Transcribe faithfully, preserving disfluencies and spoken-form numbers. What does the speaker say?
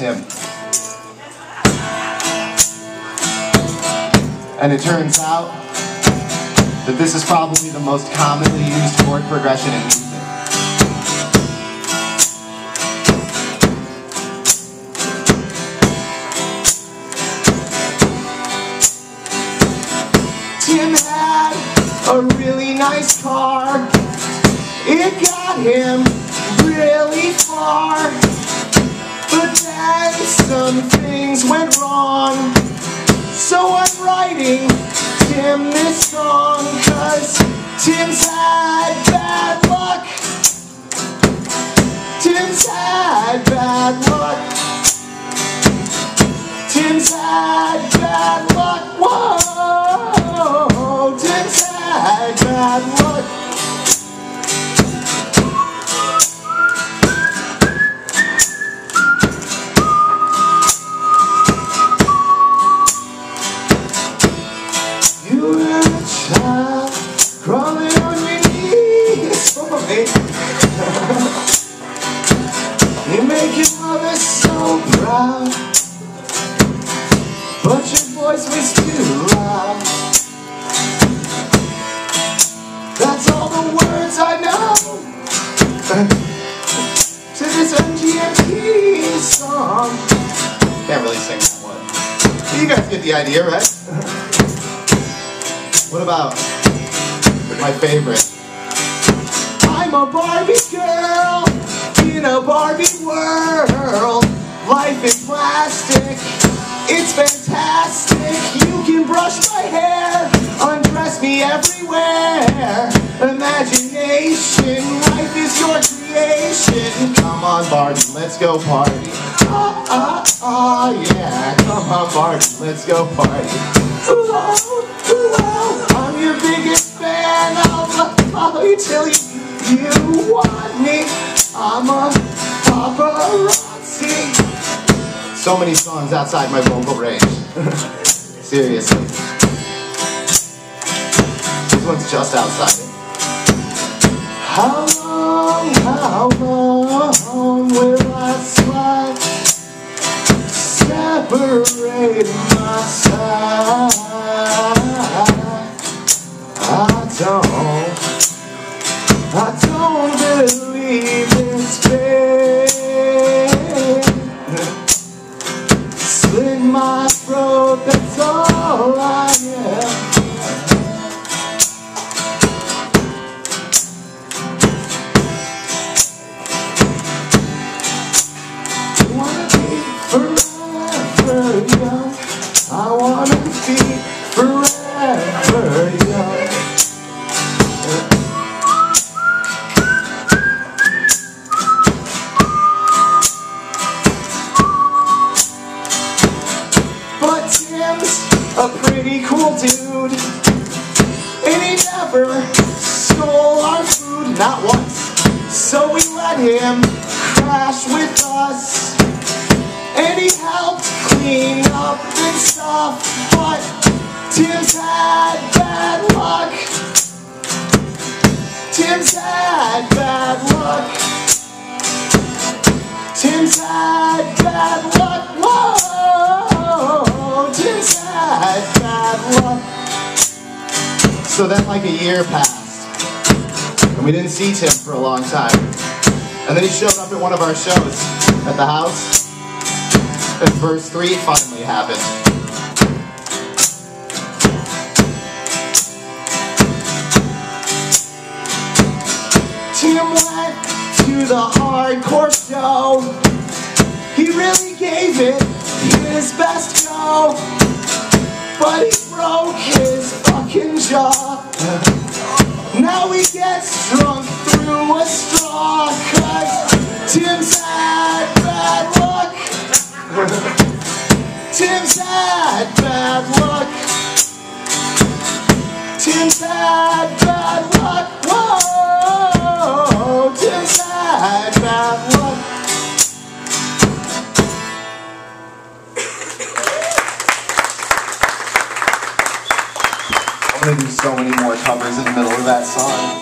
him. And it turns out that this is probably the most commonly used chord progression in music. Tim had a really nice car. It got him really far. But then some things went wrong. So I'm writing Tim this song, 'cause Tim's had bad luck. Tim's had bad luck. Tim's had bad luck. Whoa, Tim's had bad luck. You make your mother so proud, but your voice was too loud. That's all the words I know to this M G M T song. Can't really sing that one. You guys get the idea, right? What about my favorite? I'm a Barbie girl in a Barbie world. Life is plastic, it's fantastic. You can brush my hair, undress me everywhere. Imagination, life is your creation. Come on Barbie, let's go party. Ah, ah, ah, yeah. Come on Barbie, let's go party. Ooh, oh, ooh, oh. I'm your biggest fan, I'll follow you till you You want me, I'm a paparazzi. So many songs outside my vocal range. Seriously. This one's just outside it. How long, how long will I slide? Separate my side. I don't. I don't believe it's pain. Slit my throat, that's all I am. I wanna be forever young. I wanna be forever young. A pretty cool dude, and he never stole our food, not once. So we let him crash with us, and he helped clean up and stuff. But Tim's had bad luck. Tim's had bad luck. Tim's had bad luck. Whoa, Tim's had So then like a year passed, and we didn't see Tim for a long time. And then he showed up at one of our shows at the house, and verse three finally happened. Tim went to the hardcore show. He really gave it his best go. But he broke his fucking jaw. Now he gets drunk through a straw, 'cause Tim's had bad luck. Tim's had bad luck. Tim's had bad luck. Whoa, Tim's had bad luck. I'm gonna do so many more covers in the middle of that song.